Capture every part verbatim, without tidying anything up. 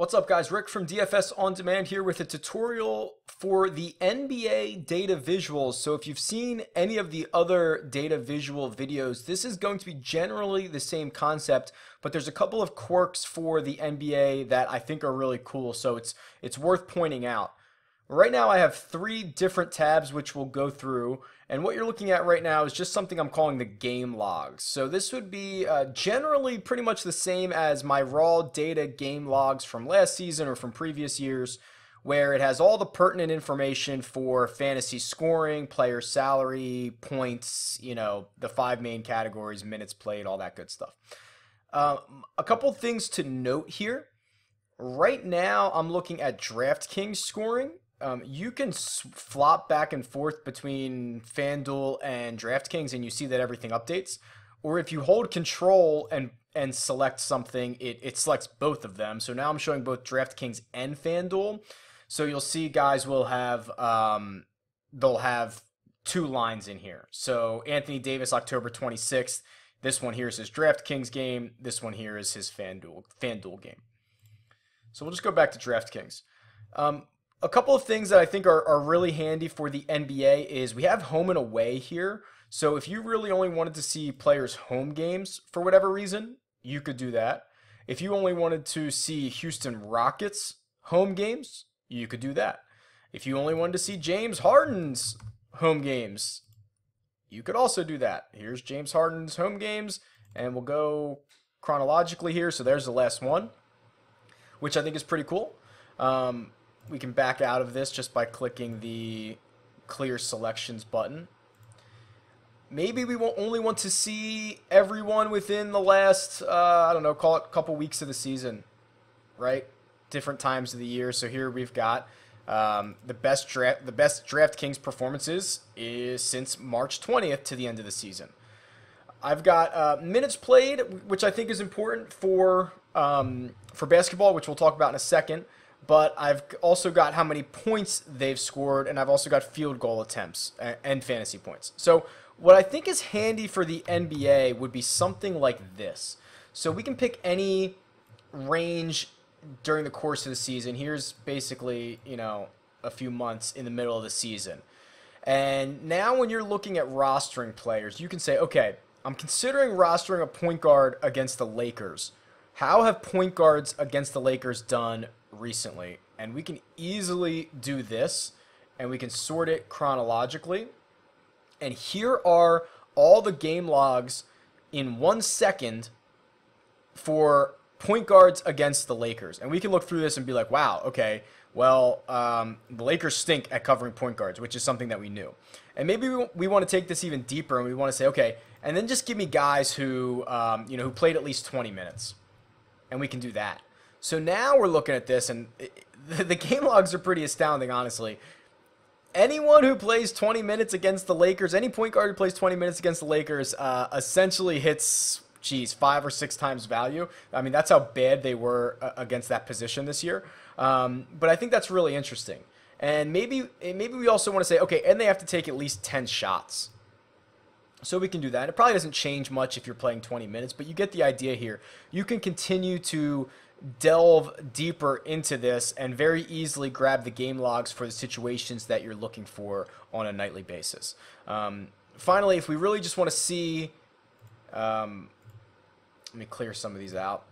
What's up, guys? Rick from D F S On Demand here with a tutorial for the N B A data visuals. So if you've seen any of the other data visual videos, this is going to be generally the same concept, but there's a couple of quirks for the N B A that I think are really cool. So it's it's worth pointing out. Right now I have three different tabs which we'll go through, and what you're looking at right now is just something I'm calling the game logs. So this would be uh, generally pretty much the same as my raw data game logs from last season or from previous years, where it has all the pertinent information for fantasy scoring, player salary, points, you know, the five main categories, minutes played, all that good stuff. Uh, a couple things to note here. Right now I'm looking at DraftKings scoring. Um, you can flop back and forth between FanDuel and DraftKings and you see that everything updates. Or if you hold control and and select something, it, it selects both of them. So now I'm showing both DraftKings and FanDuel. So you'll see guys will have, um, they'll have two lines in here. So Anthony Davis, October twenty-sixth. This one here is his DraftKings game. This one here is his FanDuel, FanDuel game. So we'll just go back to DraftKings. Um, A couple of things that I think are, are really handy for the N B A is we have home and away here. So if you really only wanted to see players' home games for whatever reason, you could do that. If you only wanted to see Houston Rockets home games, you could do that. If you only wanted to see James Harden's home games, you could also do that. Here's James Harden's home games, and we'll go chronologically here. So there's the last one, which I think is pretty cool. Um, We can back out of this just by clicking the clear selections button. Maybe we won't only want to see everyone within the last, uh, I don't know, call it couple weeks of the season, right? Different times of the year. So here we've got um, the best draft, the best DraftKings performances is since March twentieth to the end of the season. I've got uh, minutes played, which I think is important for um, for basketball, which we'll talk about in a second. But I've also got how many points they've scored, and I've also got field goal attempts and fantasy points. So what I think is handy for the N B A would be something like this. So we can pick any range during the course of the season. Here's basically, you know, a few months in the middle of the season. And now when you're looking at rostering players, you can say, okay, I'm considering rostering a point guard against the Lakers. How have point guards against the Lakers done recently? And we can easily do this, and we can sort it chronologically. And here are all the game logs in one second for point guards against the Lakers. And we can look through this and be like, wow, okay, well, um, the Lakers stink at covering point guards, which is something that we knew. And maybe we, we want to take this even deeper, and we want to say, okay, and then just give me guys who, um, you know, who played at least twenty minutes. And we can do that. So now we're looking at this, and the game logs are pretty astounding, honestly. Anyone who plays twenty minutes against the Lakers, any point guard who plays twenty minutes against the Lakers, uh, essentially hits, geez, five or six times value. I mean, that's how bad they were uh, against that position this year. Um, but I think that's really interesting. And maybe, maybe we also want to say, okay, and they have to take at least ten shots. So we can do that. It probably doesn't change much if you're playing twenty minutes, but you get the idea here. You can continue to delve deeper into this and very easily grab the game logs for the situations that you're looking for on a nightly basis. Um, finally, if we really just want to see, um, let me clear some of these out.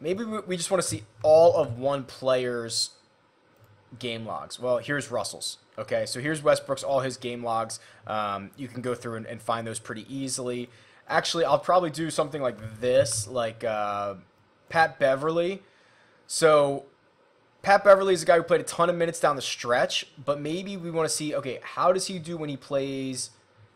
Maybe we just want to see all of one player's game logs. Well, here's Russell's. Okay, so here's Westbrook's, all his game logs. Um, you can go through and, and find those pretty easily. Actually, I'll probably do something like this, like uh, Pat Beverly. So Pat Beverly is a guy who played a ton of minutes down the stretch, but maybe we want to see, okay, how does he do when he plays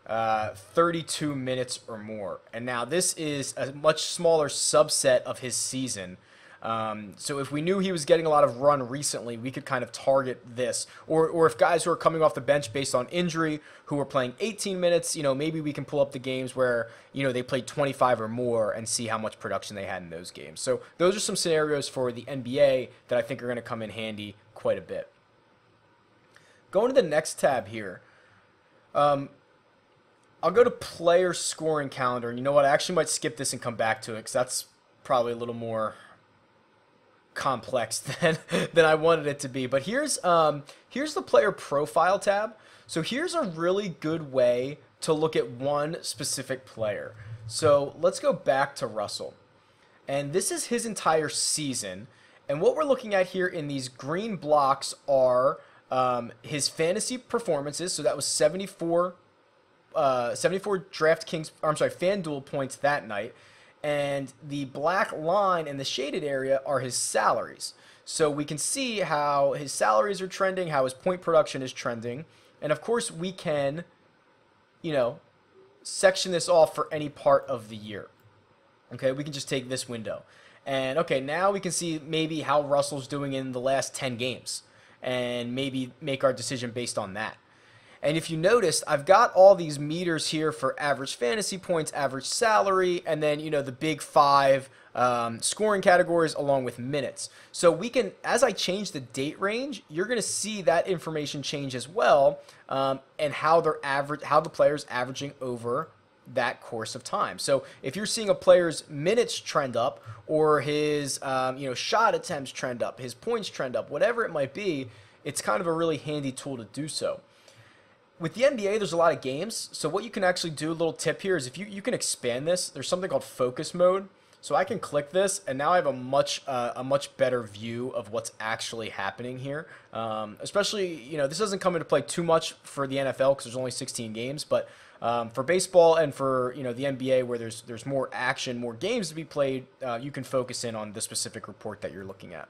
uh, thirty-two minutes or more? And now this is a much smaller subset of his season. Um, so if we knew he was getting a lot of run recently, we could kind of target this, or, or if guys who are coming off the bench based on injury who are playing eighteen minutes, you know, maybe we can pull up the games where, you know, they played twenty-five or more and see how much production they had in those games. So those are some scenarios for the N B A that I think are going to come in handy quite a bit. Going to the next tab here. Um, I'll go to player scoring calendar, and you know what? I actually might skip this and come back to it because that's probably a little more complex than than I wanted it to be. But here's um here's the player profile tab. So here's a really good way to look at one specific player. So let's go back to Russell. And this is his entire season. And what we're looking at here in these green blocks are um, his fantasy performances. So that was seventy-four, uh, seventy-four DraftKings, or I'm sorry, FanDuel points that night. And the black line and the shaded area are his salaries. So we can see how his salaries are trending, how his point production is trending. And of course we can, you know, section this off for any part of the year. Okay, we can just take this window. And okay, now we can see maybe how Russell's doing in the last ten games and maybe make our decision based on that. And if you noticed, I've got all these meters here for average fantasy points, average salary, and then, you know, the big five um, scoring categories along with minutes. So we can, as I change the date range, you're going to see that information change as well, um, and how they're average, how the player's averaging over that course of time. So if you're seeing a player's minutes trend up, or his um, you know, shot attempts trend up, his points trend up, whatever it might be, it's kind of a really handy tool to do so. With the N B A, there's a lot of games. So what you can actually do, a little tip here, is if you, you can expand this, there's something called focus mode. So I can click this, and now I have a much uh, a much better view of what's actually happening here. Um, especially, you know, this doesn't come into play too much for the N F L because there's only sixteen games, but um, for baseball and for, you know, the N B A, where there's there's more action, more games to be played, uh, you can focus in on the specific report that you're looking at.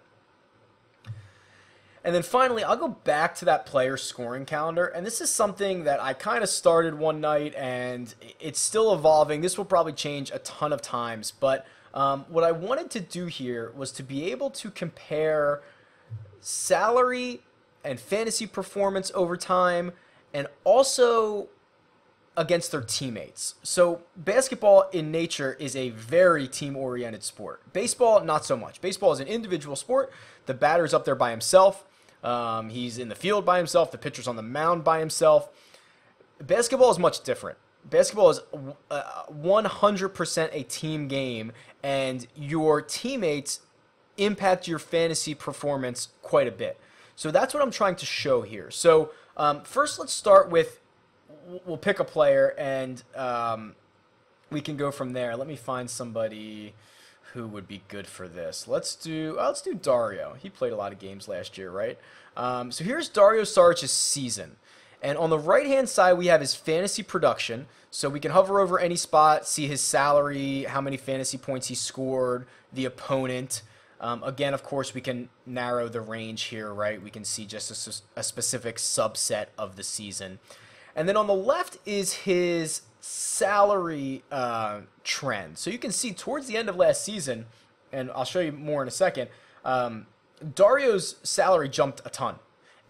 And then finally, I'll go back to that player scoring calendar. And this is something that I kind of started one night, and it's still evolving. This will probably change a ton of times. But um, what I wanted to do here was to be able to compare salary and fantasy performance over time, and also against their teammates. So basketball in nature is a very team-oriented sport. Baseball, not so much. Baseball is an individual sport. The batter's up there by himself. Um, he's in the field by himself. The pitcher's on the mound by himself. Basketball is much different. Basketball is one hundred percent a team game, and your teammates impact your fantasy performance quite a bit. So that's what I'm trying to show here. So um, first, let's start with, we'll pick a player, and um, we can go from there. Let me find somebody who would be good for this. Let's do uh, let's do Dario. He played a lot of games last year, right? Um, so here's Dario Saric's season. And on the right-hand side, we have his fantasy production. So we can hover over any spot, see his salary, how many fantasy points he scored, the opponent. Um, again, of course, we can narrow the range here, right? We can see just a, a specific subset of the season. And then on the left is his salary uh, trend. So you can see towards the end of last season, and I'll show you more in a second, um, Dario's salary jumped a ton.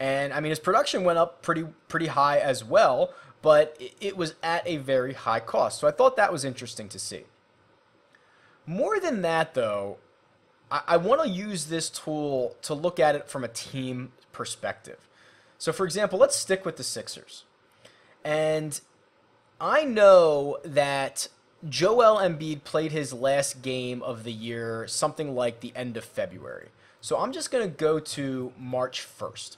And, I mean, his production went up pretty, pretty high as well, but it was at a very high cost. So I thought that was interesting to see. More than that, though, I, I want to use this tool to look at it from a team perspective. So, for example, let's stick with the Sixers. And I know that Joel Embiid played his last game of the year something like the end of February. So I'm just going to go to March first.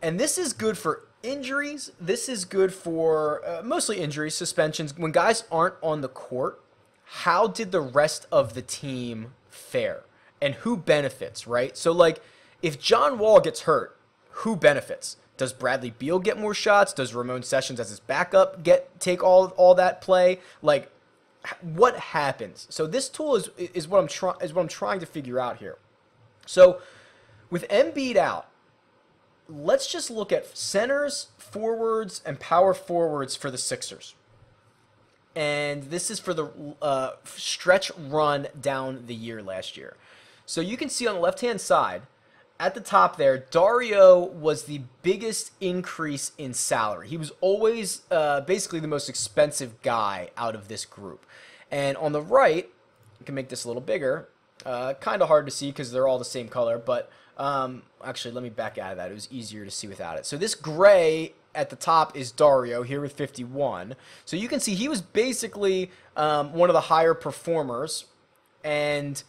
And this is good for injuries. This is good for uh, mostly injuries, suspensions. When guys aren't on the court, how did the rest of the team fare? And who benefits, right? So, like, if John Wall gets hurt, who benefits? Does Bradley Beal get more shots? Does Ramon Sessions as his backup get take all all that play? Like, what happens? So this tool is is what I'm trying is what I'm trying to figure out here. So with Embiid out, let's just look at centers, forwards, and power forwards for the Sixers. And this is for the uh, stretch run down the year last year. So you can see on the left-hand side, at the top there, Dario was the biggest increase in salary. He was always uh, basically the most expensive guy out of this group. And on the right, you can make this a little bigger. Uh, kind of hard to see because they're all the same color, but um, actually, let me back out of that. It was easier to see without it. So this gray at the top is Dario here with fifty-one. So you can see he was basically um, one of the higher performers, and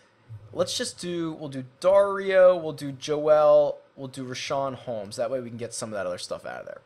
Let's just do, we'll do Dario, we'll do Joel, we'll do Rashawn Holmes. That way we can get some of that other stuff out of there.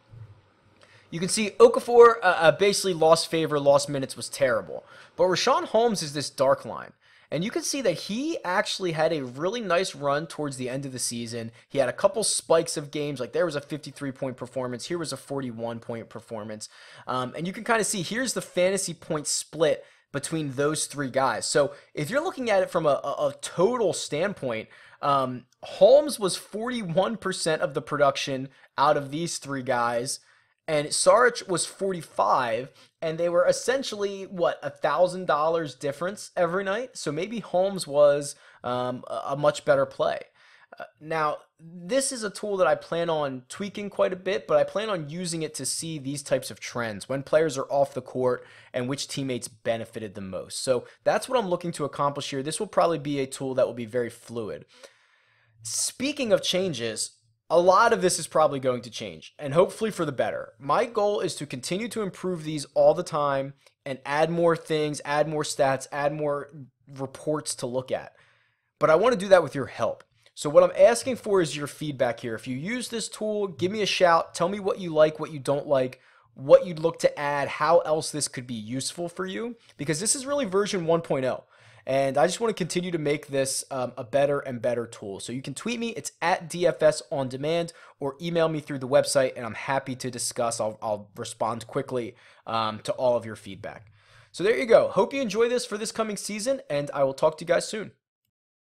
You can see Okafor uh, uh, basically lost favor, lost minutes, was terrible. But Rashawn Holmes is this dark line. And you can see that he actually had a really nice run towards the end of the season. He had a couple spikes of games. Like there was a fifty-three point performance. Here was a forty-one point performance. Um, and you can kind of see here's the fantasy point split between those three guys. So if you're looking at it from a, a, a total standpoint, um, Holmes was forty-one percent of the production out of these three guys. And Saric was forty-five, and they were essentially, what, one thousand dollars difference every night? So maybe Holmes was um, a much better play. Uh, now, this is a tool that I plan on tweaking quite a bit, but I plan on using it to see these types of trends, when players are off the court and which teammates benefited the most. So that's what I'm looking to accomplish here. This will probably be a tool that will be very fluid. Speaking of changes, a lot of this is probably going to change, and hopefully for the better. My goal is to continue to improve these all the time and add more things, add more stats, add more reports to look at. But I want to do that with your help. So what I'm asking for is your feedback here. If you use this tool, give me a shout. Tell me what you like, what you don't like, what you'd look to add, how else this could be useful for you, because this is really version one point oh. And I just want to continue to make this um, a better and better tool. So you can tweet me, it's at D F S On Demand, or email me through the website, and I'm happy to discuss. I'll, I'll respond quickly um, to all of your feedback. So there you go. Hope you enjoy this for this coming season, and I will talk to you guys soon.